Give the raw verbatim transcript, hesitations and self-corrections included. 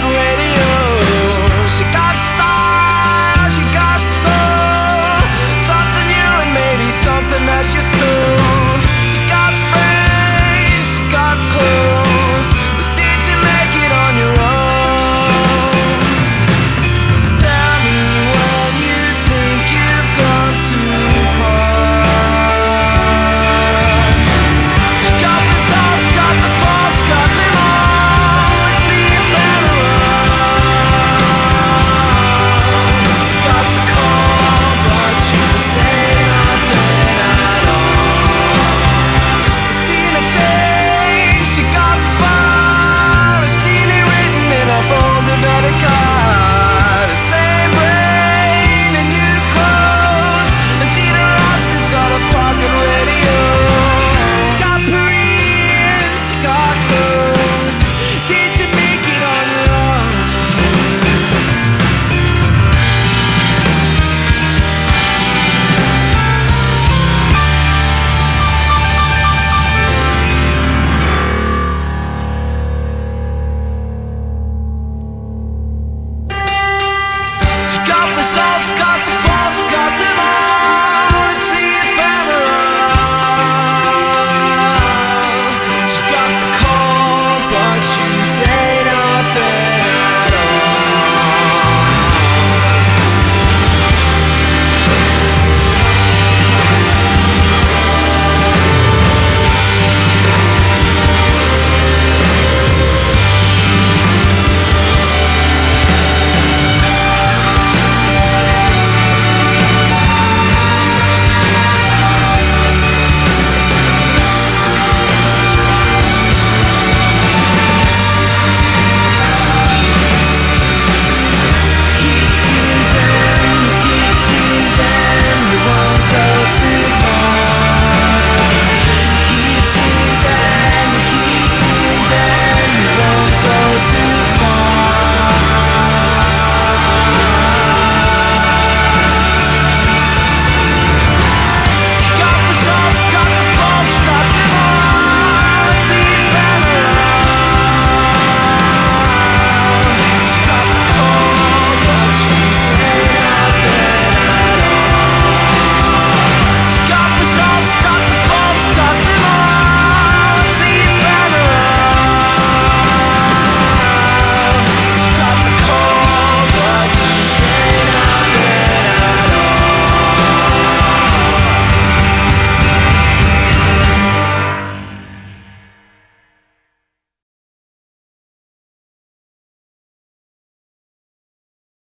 could wait.